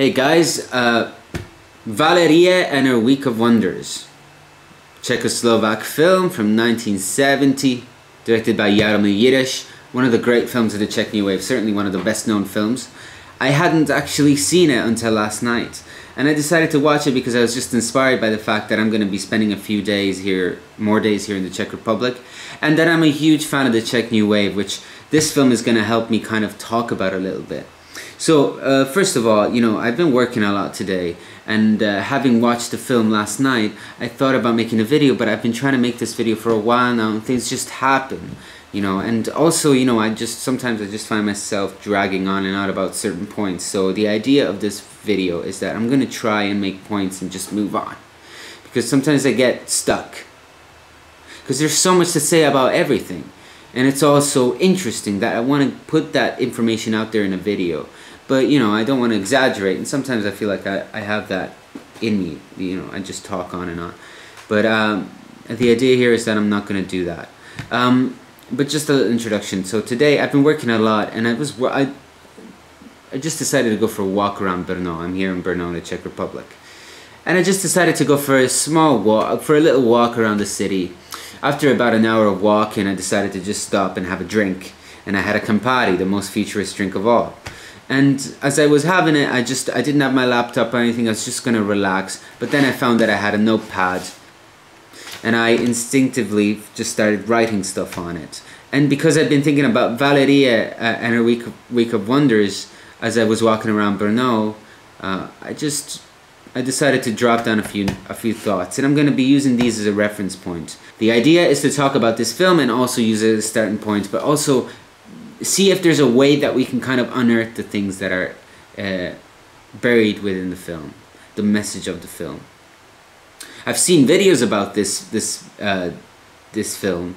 Hey guys, Valerie and her Week of Wonders, Czechoslovak film from 1970, directed by Jaromil Jireš, one of the great films of the Czech New Wave, certainly one of the best known films. I hadn't actually seen it until last night, and I decided to watch it because I was just inspired by the fact that I'm going to be spending a few days here, more days here in the Czech Republic, and that I'm a huge fan of the Czech New Wave, which this film is going to help me kind of talk about a little bit. So, first of all, you know, I've been working a lot today, and having watched the film last night, I thought about making a video, but I've been trying to make this video for a while now, and things just happen, you know. And also, you know, sometimes I just find myself dragging on and on about certain points, so the idea of this video is that I'm going to try and make points and just move on, because sometimes I get stuck, because there's so much to say about everything, and it's also interesting that I want to put that information out there in a video. But, you know, I don't want to exaggerate, and sometimes I feel like I have that in me, you know, I just talk on and on. But the idea here is that I'm not going to do that. But just a little introduction. So today I've been working a lot, and I just decided to go for a walk around Brno. I'm here in Brno, the Czech Republic. And I just decided to go for a small walk, for a little walk around the city. After about an hour of walking, I decided to just stop and have a drink. And I had a Campari, the most futurist drink of all. And as I was having it, I didn't have my laptop or anything, I was just gonna relax. But then I found that I had a notepad, and I instinctively just started writing stuff on it. And because I'd been thinking about Valerie and her Week of Wonders as I was walking around Brno, I decided to drop down a few thoughts, and I'm gonna be using these as a reference point. The idea is to talk about this film and also use it as a starting point, but also see if there's a way that we can kind of unearth the things that are buried within the film, the message of the film. I've seen videos about this film,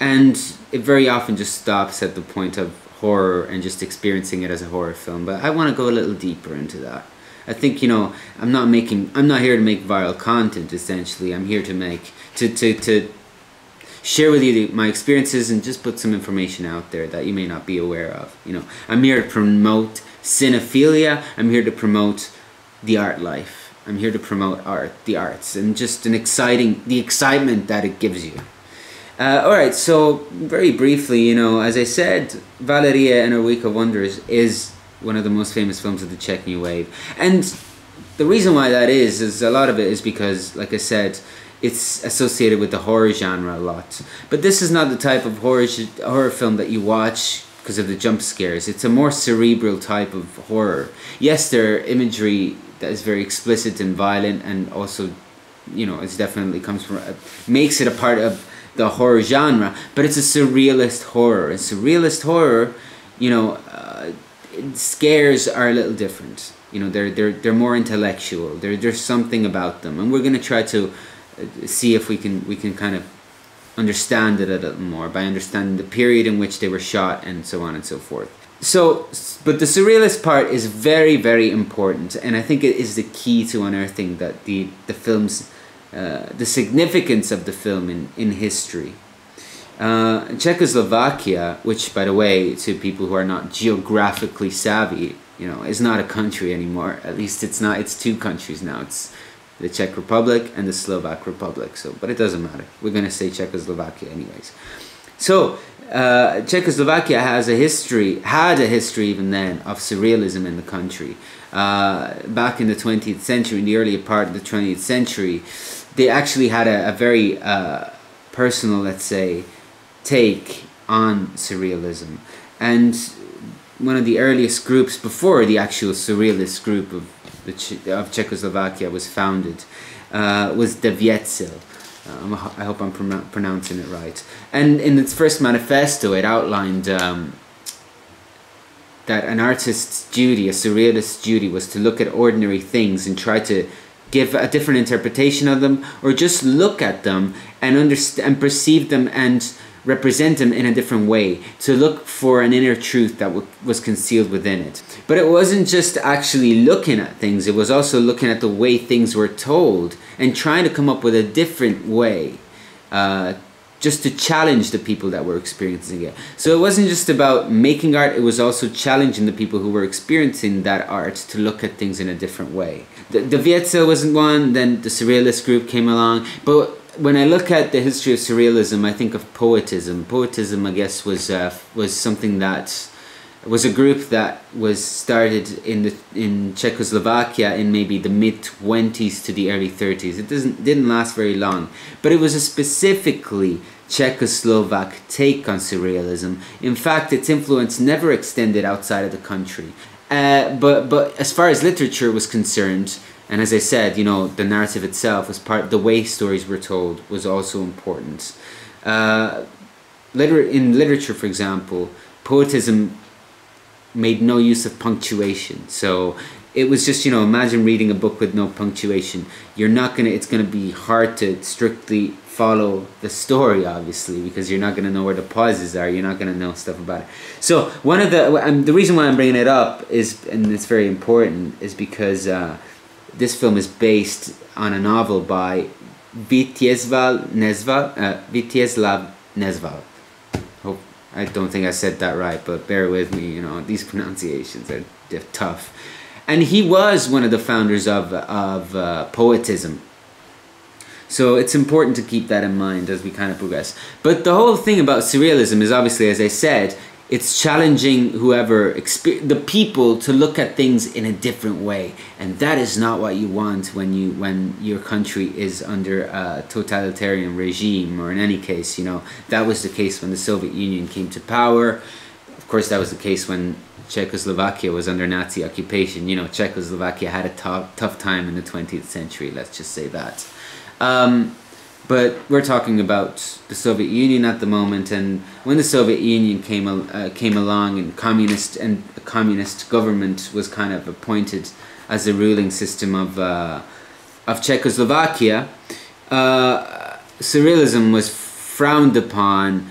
and it very often just stops at the point of horror and just experiencing it as a horror film, but I want to go a little deeper into that. I think, you know, I'm not here to make viral content, essentially. I'm here to share with you my experiences and just put some information out there that you may not be aware of. You know, I'm here to promote cinephilia. I'm here to promote the art life. I'm here to promote art, the arts, and just the excitement that it gives you. All right, so very briefly, you know, as I said, Valerie and her Week of Wonders is one of the most famous films of the Czech New Wave, and the reason why that is a lot of it is because, like I said, it's associated with the horror genre a lot. But this is not the type of horror film that you watch because of the jump scares. It's a more cerebral type of horror. Yes, there are imagery that is very explicit and violent, and also, you know, it definitely comes from, makes it a part of the horror genre, but it's a surrealist horror. And surrealist horror, you know, scares are a little different. You know, they're more intellectual. There's something about them, and we're going to try to see if we can kind of understand it a little more by understanding the period in which they were shot and so on and so forth. So, but the surrealist part is very, very important, and I think it is the key to unearthing that the film's the significance of the film in history. Czechoslovakia, which, by the way, to people who are not geographically savvy, you know, is not a country anymore. At least it's not. It's two countries now. It's the Czech Republic and the Slovak Republic, so, but it doesn't matter. We're gonna say Czechoslovakia anyways. So, Czechoslovakia had a history even then of surrealism in the country. Back in the 20th century, in the earlier part of the 20th century, they actually had a very personal, let's say, take on surrealism. And one of the earliest groups before the actual surrealist group of Czechoslovakia was founded was Devětsil. I hope I'm pronouncing it right. And in its first manifesto, it outlined that an artist's duty, a surrealist's duty, was to look at ordinary things and try to give a different interpretation of them, or just look at them and perceive them and represent them in a different way, to look for an inner truth that was concealed within it. But it wasn't just actually looking at things, it was also looking at the way things were told and trying to come up with a different way just to challenge the people that were experiencing it. So it wasn't just about making art, it was also challenging the people who were experiencing that art to look at things in a different way. The Devětsil wasn't one, then the Surrealist group came along, but when I look at the history of Surrealism, I think of Poetism. Poetism, I guess, was something that was a group that was started in Czechoslovakia in maybe the mid-20s to the early 30s. It didn't last very long, but it was a specifically Czechoslovak take on surrealism. In fact, its influence never extended outside of the country. But as far as literature was concerned, and as I said, you know, the narrative itself was part. The way stories were told was also important. In literature, for example, Poetism made no use of punctuation, so it was just, you know, imagine reading a book with no punctuation. You're not gonna, it's gonna be hard to strictly follow the story, obviously, because you're not gonna know where the pauses are, you're not gonna know stuff about it. So one of the reason why I'm bringing it up is, and it's very important, is because this film is based on a novel by Vítězslav Nezval. I don't think I said that right, but bear with me, you know, these pronunciations are tough. And he was one of the founders of Poetism. So it's important to keep that in mind as we kind of progress. But the whole thing about Surrealism is obviously, as I said, it's challenging whoever, the people, to look at things in a different way. And that is not what you want when your country is under a totalitarian regime, or in any case, you know, that was the case when the Soviet Union came to power. Of course, that was the case when Czechoslovakia was under Nazi occupation. You know, Czechoslovakia had a tough time in the 20th century, let's just say that. But we're talking about the Soviet Union at the moment, and when the Soviet Union came along, and a communist government was kind of appointed as the ruling system of Czechoslovakia, Surrealism was frowned upon,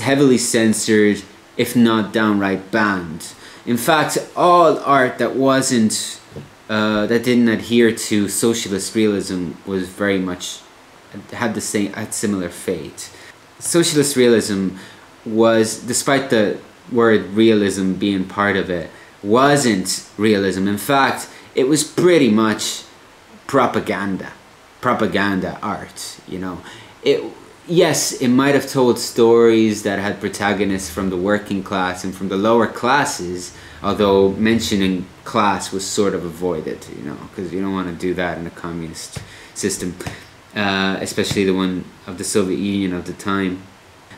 heavily censored, if not downright banned. In fact, all art that wasn't that didn't adhere to socialist realism was very much had similar fate. Socialist realism was, despite the word realism being part of it, wasn't realism. In fact, it was pretty much propaganda art, you know. Yes, it might have told stories that had protagonists from the working class and from the lower classes, although mentioning class was sort of avoided, you know, because you don't want to do that in a communist system. Especially the one of the Soviet Union of the time.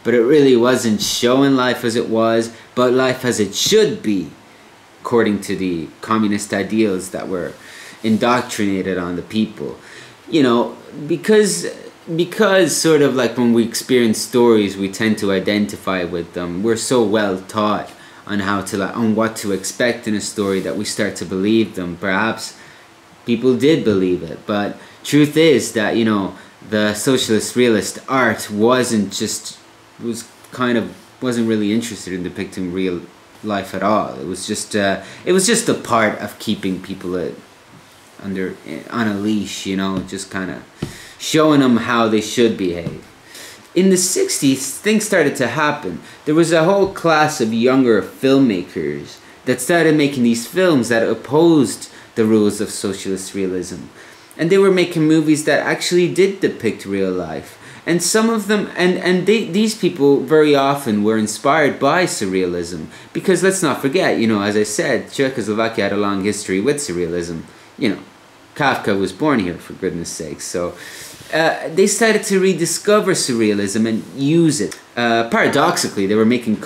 But it really wasn't showing life as it was, but life as it should be, according to the communist ideals that were indoctrinated on the people. You know, because sort of like when we experience stories, we tend to identify with them. We're so well taught on how to, on what to expect in a story, that we start to believe them. Perhaps people did believe it, but truth is that, you know, the socialist realist art wasn't really interested in depicting real life at all. It was just a part of keeping people on a leash, you know, just kind of showing them how they should behave. In the 60s, things started to happen. There was a whole class of younger filmmakers that started making these films that opposed the rules of socialist realism. And they were making movies that actually did depict real life. And some of them, these people very often were inspired by surrealism. Because let's not forget, you know, as I said, Czechoslovakia had a long history with surrealism. You know, Kafka was born here, for goodness sake. So they started to rediscover surrealism and use it. Paradoxically, they were making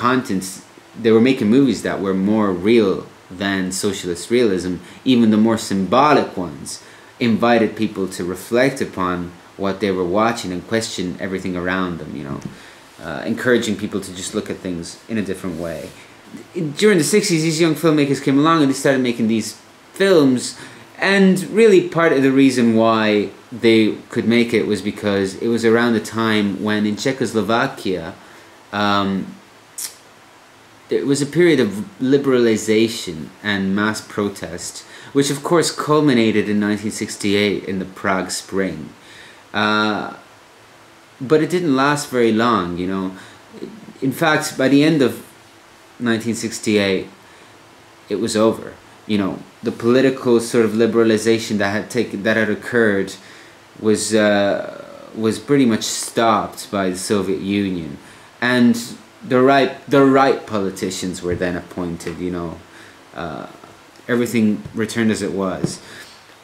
movies that were more real than socialist realism, even the more symbolic ones. Invited people to reflect upon what they were watching and question everything around them, you know, encouraging people to just look at things in a different way. During the 60s, these young filmmakers came along and they started making these films, and really part of the reason why they could make it was because it was around the time when in Czechoslovakia there was a period of liberalization and mass protest, which of course culminated in 1968 in the Prague Spring. But it didn't last very long, you know. In fact, by the end of 1968, it was over. You know, the political sort of liberalization that had occurred was pretty much stopped by the Soviet Union, and the right politicians were then appointed. You know, everything returned as it was.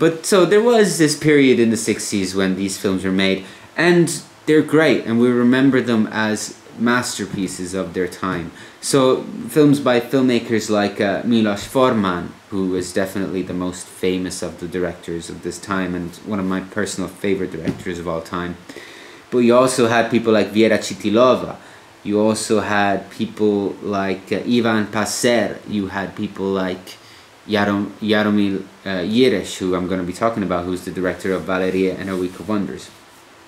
But so there was this period in the 60s when these films were made, and they're great, and we remember them as masterpieces of their time. So films by filmmakers like Miloš Forman, who is definitely the most famous of the directors of this time and one of my personal favorite directors of all time. But you also had people like Věra Chytilová. You also had people like Ivan Passer. You had people like Jaromil Jireš, who I'm going to be talking about, who's the director of Valerie and Her Week of Wonders.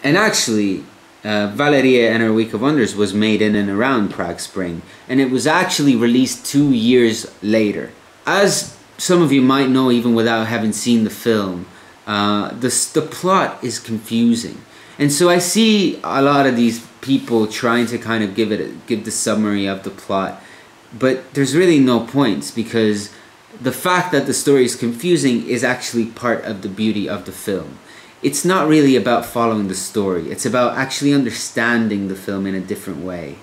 And actually, Valerie and Her Week of Wonders was made in and around Prague Spring, and it was actually released 2 years later. As some of you might know, even without having seen the film, the plot is confusing. And so I see a lot of these people trying to kind of give the summary of the plot, but there's really no points, because the fact that the story is confusing is actually part of the beauty of the film. It's not really about following the story. It's about actually understanding the film in a different way.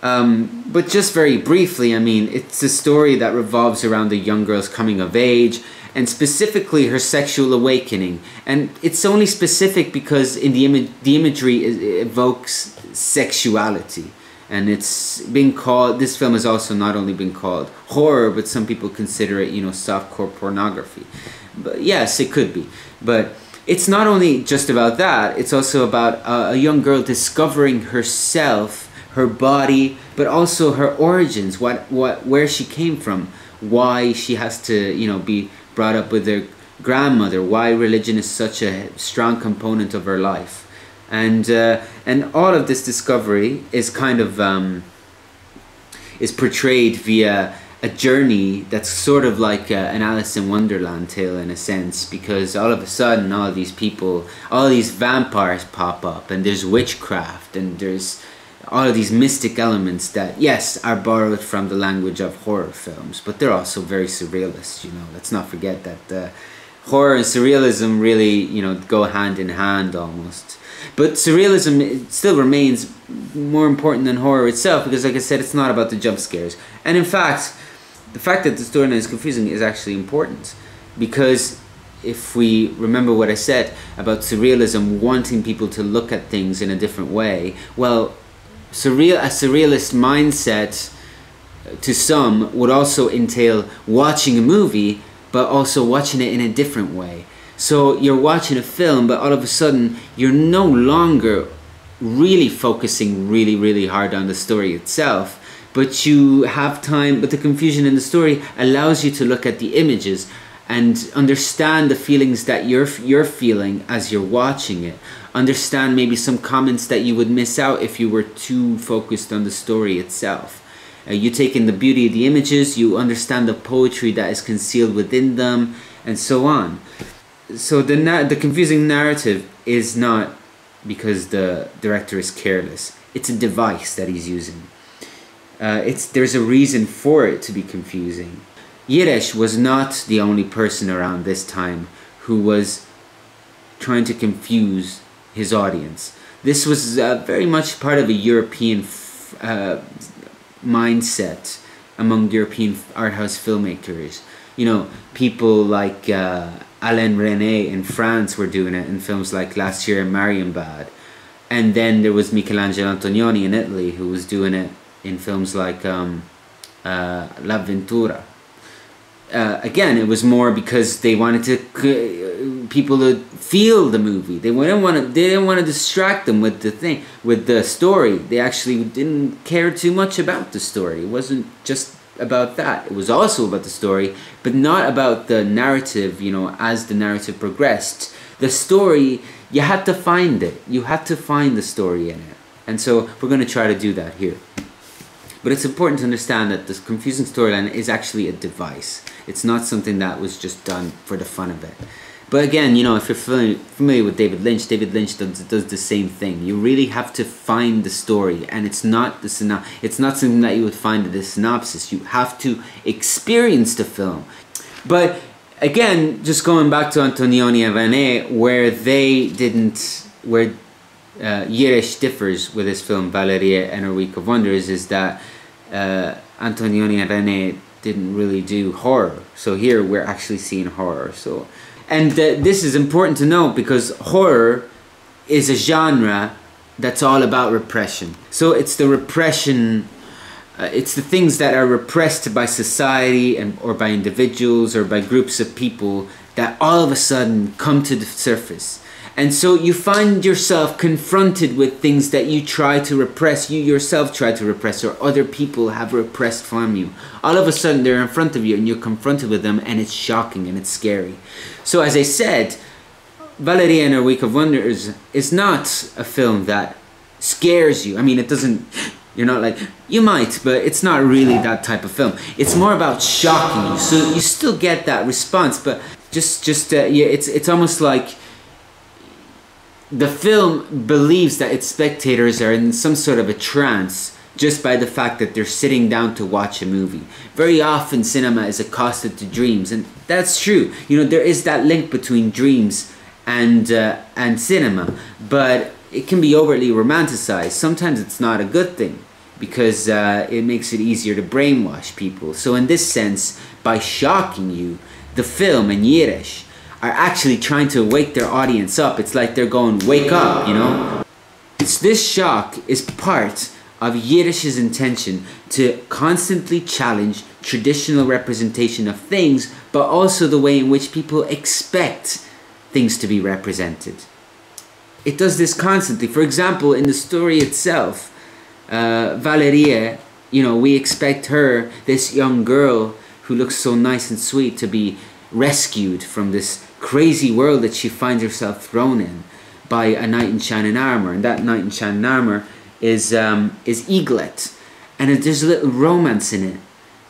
But just very briefly, I mean, it's a story that revolves around a young girl's coming of age, and specifically her sexual awakening. And it's only specific because in the imagery it evokes sexuality. And it's been called, this film has also not only been called horror, but some people consider it, you know, softcore pornography. But yes, it could be. But it's not only just about that, it's also about a young girl discovering herself, her body, but also her origins, where she came from, why she has to, you know, be brought up with her grandmother, why religion is such a strong component of her life. And all of this discovery is kind of is portrayed via a journey that's sort of like an Alice in Wonderland tale in a sense, because all of a sudden all of these people, all of these vampires pop up, and there's witchcraft, and there's all of these mystic elements that, yes, are borrowed from the language of horror films, but they're also very surrealist, you know. Let's not forget that horror and surrealism really, you know, go hand in hand almost. But surrealism, it still remains more important than horror itself, because like I said, it's not about the jump scares. And in fact, the fact that the storyline is confusing is actually important, because if we remember what I said about surrealism wanting people to look at things in a different way, well, a surrealist mindset to some would also entail watching a movie, but also watching it in a different way. So you're watching a film, but all of a sudden you're no longer really focusing really hard on the story itself, but you have time, but the confusion in the story allows you to look at the images and understand the feelings that you're feeling as you're watching it. Understand maybe some comments that you would miss out if you were too focused on the story itself. You take in the beauty of the images, you understand the poetry that is concealed within them, and so on. So the confusing narrative is not because the director is careless. It's a device that he's using. There's a reason for it to be confusing. Jireš was not the only person around this time who was trying to confuse his audience. This was very much part of a European mindset among European art house filmmakers. You know, people like Alain Resnais in France were doing it in films like Last Year in Marienbad. And then there was Michelangelo Antonioni in Italy, who was doing it in films like L'Avventura. Again, it was more because they wanted to people to feel the movie. They didn't want to distract them with the thing, with the story. They actually didn't care too much about the story. It wasn't just about that. It was also about the story, but not about the narrative. You know, as the narrative progressed, the story, you had to find it. You had to find the story in it. And so we're going to try to do that here. But it's important to understand that this confusing storyline is actually a device. It's not something that was just done for the fun of it. But again, you know, if you're familiar with David Lynch does the same thing. You really have to find the story, and it's not the it's not something that you would find in the synopsis. You have to experience the film. But again, just going back to Antonioni and Vanet, where they didn't, where Jireš differs with his film Valerie and her Week of Wonders, is that Antonioni and Vanet didn't really do horror. So here we're actually seeing horror. So. And this is important to note, because horror is a genre that's all about repression. So it's the repression, it's the things that are repressed by society and or by individuals or by groups of people that all of a sudden come to the surface. And so you find yourself confronted with things that you try to repress, you yourself try to repress, or other people have repressed from you. All of a sudden they're in front of you and you're confronted with them, and it's shocking and it's scary. So as I said, Valerie and her Week of Wonders is not a film that scares you. I mean, it doesn't, you're not like, you might, but it's not really that type of film. It's more about shocking you, so you still get that response, but yeah, it's almost like the film believes that its spectators are in some sort of a trance just by the fact that they're sitting down to watch a movie. Very often cinema is accosted to dreams, and that's true. You know, there is that link between dreams and cinema, but it can be overly romanticized. Sometimes it's not a good thing, because it makes it easier to brainwash people. So in this sense, by shocking you, the film and Jireš are actually trying to wake their audience up. It's like they're going, wake up, you know? It's this shock is part of Jireš's intention to constantly challenge traditional representation of things, but also the way in which people expect things to be represented. It does this constantly. For example, in the story itself, Valerie, you know, we expect her, this young girl who looks so nice and sweet, to be rescued from this crazy world that she finds herself thrown in by a knight in shining armor, and that knight in shining armor is Eaglet, and there's a little romance in it,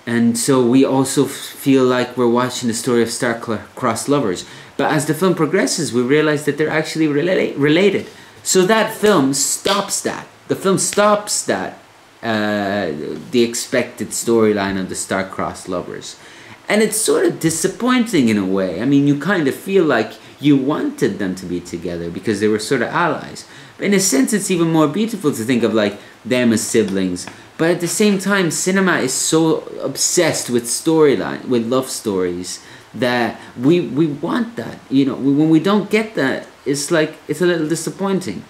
and so we also feel like we're watching the story of star-crossed lovers. But as the film progresses, we realize that they're actually related. So that film stops that. The film stops that the expected storyline of the star-crossed lovers. And it's sort of disappointing in a way. I mean, you kind of feel like you wanted them to be together because they were sort of allies. But in a sense, it's even more beautiful to think of like them as siblings. But at the same time, cinema is so obsessed with storyline, with love stories, that we want that. You know, when we don't get that, it's like, it's a little disappointing.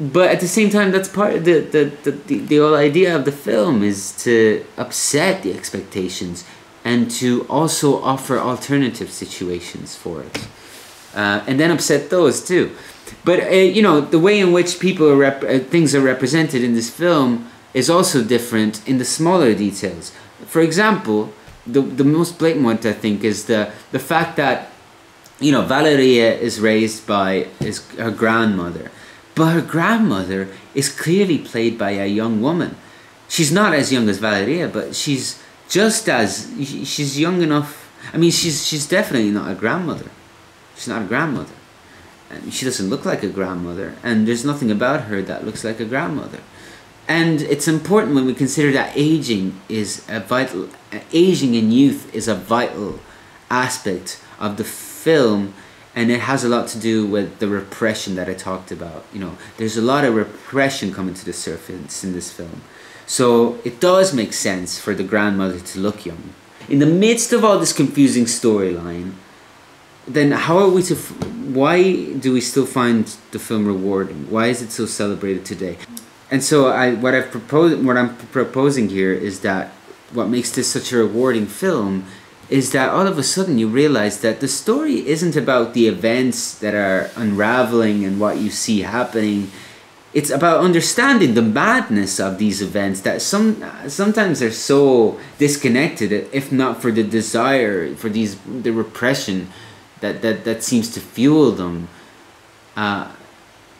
But at the same time, that's part of the whole idea of the film, is to upset the expectations, and to also offer alternative situations for it. And then upset those too. But you know, the way in which people are things are represented in this film is also different in the smaller details. For example, the most blatant one, I think, is the fact that, you know, Valerie is raised by her grandmother, but her grandmother is clearly played by a young woman. She's not as young as Valerie, but she's just as, she's young enough. I mean, she's definitely not a grandmother. She's not a grandmother. And she doesn't look like a grandmother, and there's nothing about her that looks like a grandmother. And it's important when we consider that aging in youth is a vital aspect of the film, and it has a lot to do with the repression that I talked about. You know, there's a lot of repression coming to the surface in this film. So it does make sense for the grandmother to look young. In the midst of all this confusing storyline, then how are we to, why do we still find the film rewarding? Why is it so celebrated today? And so what I'm proposing here is that what makes this such a rewarding film is that all of a sudden you realize that the story isn't about the events that are unraveling and what you see happening. It's about understanding the madness of these events that sometimes they're so disconnected, if not for the desire, for the repression that seems to fuel them.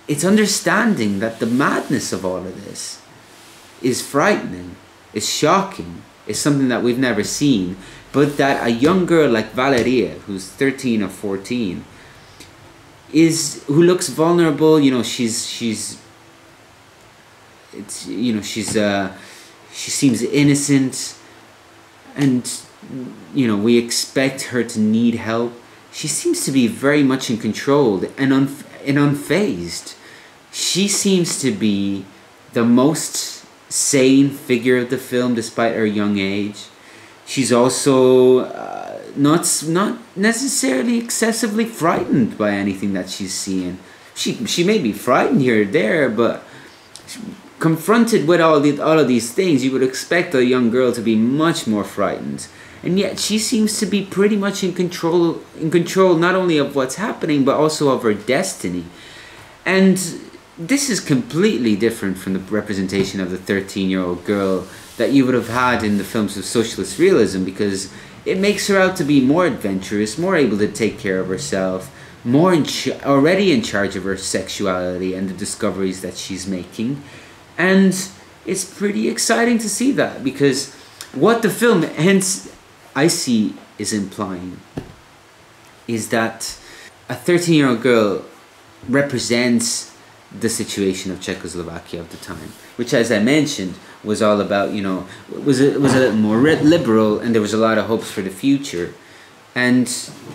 It's understanding that the madness of all of this is frightening, is shocking, is something that we've never seen. but that a young girl like Valerie, who's 13 or 14, who looks vulnerable, you know, she seems innocent, and, you know, we expect her to need help. She seems to be very much in control and unfazed. She seems to be the most sane figure of the film, despite her young age. She's also not necessarily excessively frightened by anything that she's seeing. She may be frightened here or there, but confronted with all of these things, you would expect a young girl to be much more frightened. And yet she seems to be pretty much in control not only of what's happening, but also of her destiny. And this is completely different from the representation of the 13-year-old girl that you would have had in the films of socialist realism, because it makes her out to be more adventurous, more able to take care of herself, more already in charge of her sexuality and the discoveries that she's making. And it's pretty exciting to see that, because what the film, hence, I see is implying is that a 13-year-old girl represents the situation of Czechoslovakia of the time, which, as I mentioned, was all about, you know, it was a little more liberal, and there was a lot of hopes for the future. And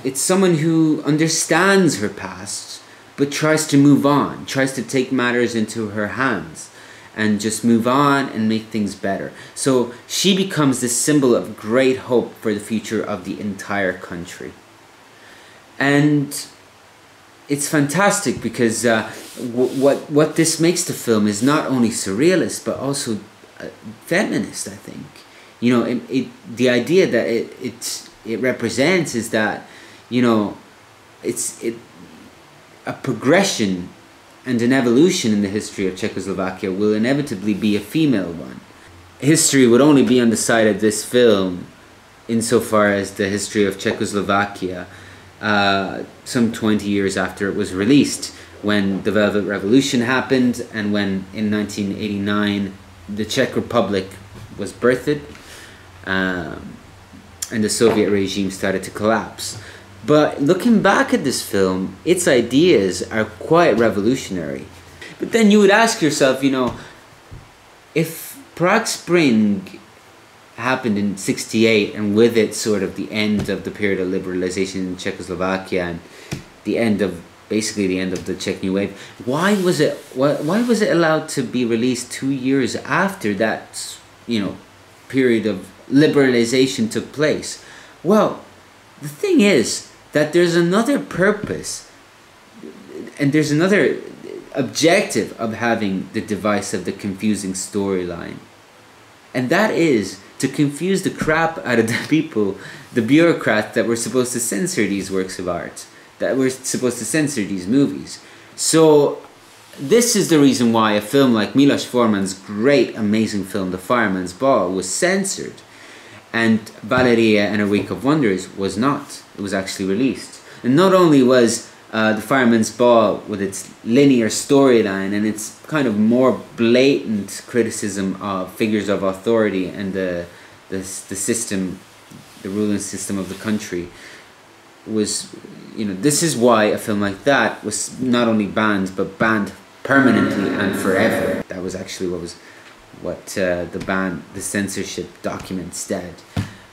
it's someone who understands her past, but tries to move on, tries to take matters into her hands and just move on and make things better. So she becomes this symbol of great hope for the future of the entire country. And it's fantastic, because what this makes the film is not only surrealist, but also feminist, I think. You know, the idea that it represents is that, you know, a progression and an evolution in the history of Czechoslovakia will inevitably be a female one. History would only be on the side of this film insofar as the history of Czechoslovakia, some 20 years after it was released, when the Velvet Revolution happened, and when in 1989 the Czech Republic was birthed, and the Soviet regime started to collapse. But looking back at this film, its ideas are quite revolutionary. But then you would ask yourself, you know, if Prague Spring happened in '68, and with it sort of the end of the period of liberalization in Czechoslovakia, and basically the end of the Czech New Wave, why was it allowed to be released 2 years after that, you know, period of liberalization took place? Well, the thing is that there's another purpose, and there's another objective of having the device of the confusing storyline, and that is to confuse the crap out of the people, the bureaucrats that were supposed to censor these works of art, that were supposed to censor these movies. So this is the reason why a film like Miloš Forman's great, amazing film, The Fireman's Ball, was censored. And Valerie and her Week of Wonders was not. It was actually released. And not only was The Fireman's Ball, with its linear storyline and its kind of more blatant criticism of figures of authority and the system, the ruling system of the country, was, you know, this is why a film like that was not only banned, but banned permanently and forever. That was actually what the censorship document said.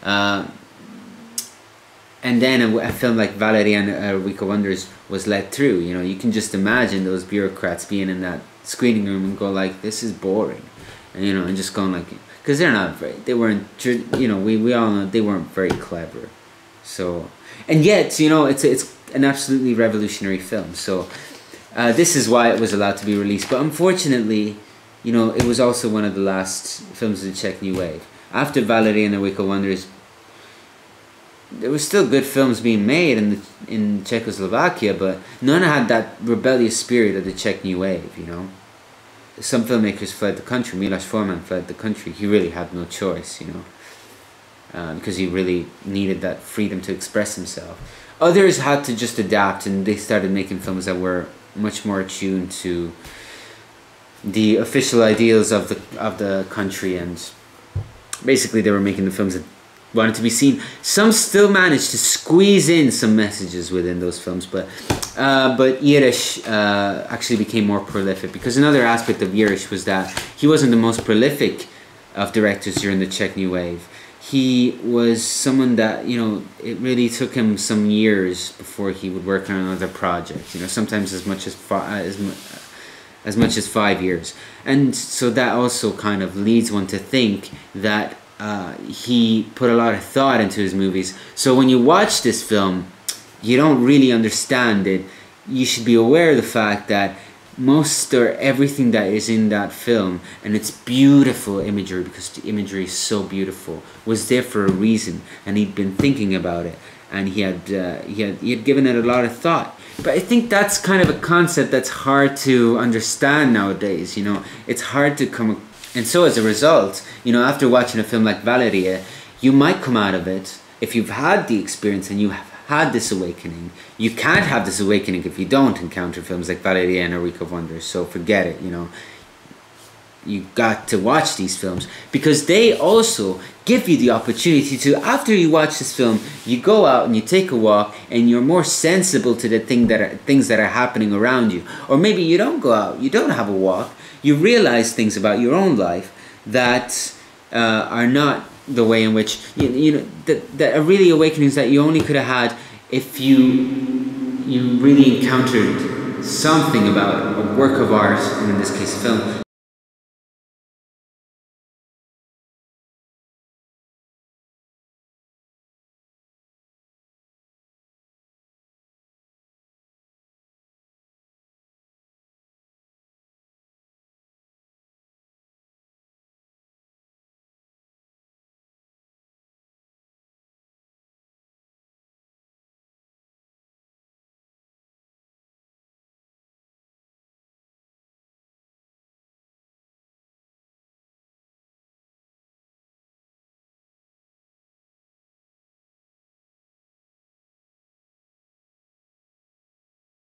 And then a film like Valerie and her Week of Wonders was let through. You know, you can just imagine those bureaucrats being in that screening room and go like, this is boring, and, you know, and just going like, because they're not very, they weren't, you know, we all know they weren't very clever. So, and yet, you know, it's an absolutely revolutionary film. So this is why it was allowed to be released. But unfortunately, you know, it was also one of the last films of the Czech New Wave. After Valerie and the Week of Wonders, there were still good films being made in Czechoslovakia, but none had that rebellious spirit of the Czech New Wave, you know. Some filmmakers fled the country. Miloš Forman fled the country. He really had no choice, you know, because he really needed that freedom to express himself. Others had to just adapt, and they started making films that were much more attuned to the official ideals of the country, and basically they were making the films that wanted to be seen. Some still managed to squeeze in some messages within those films, but Jireš actually became more prolific, because another aspect of Jireš was that he wasn't the most prolific of directors during the Czech New Wave. He was someone that, you know, it really took him some years before he would work on another project, you know, sometimes as much as five years. And so that also kind of leads one to think that he put a lot of thought into his movies. So when you watch this film, you don't really understand it. You should be aware of the fact that most or everything that is in that film, and it's beautiful imagery, because the imagery is so beautiful, was there for a reason, and he'd been thinking about it, and he had given it a lot of thought. But I think that's kind of a concept that's hard to understand nowadays, you know. It's hard to come, and so as a result, you know, after watching a film like Valerie, you might come out of it, if you've had the experience and you have had this awakening. You can't have this awakening if you don't encounter films like Valerie and her Week of Wonders, so forget it, you know. You got to watch these films, because they also give you the opportunity to, after you watch this film, you go out and you take a walk and you're more sensible to the things that are happening around you. Or maybe you don't go out, you don't have a walk, you realize things about your own life that are not the way in which, you know, that are really awakenings that you only could have had if you really encountered something about a work of art, and in this case film,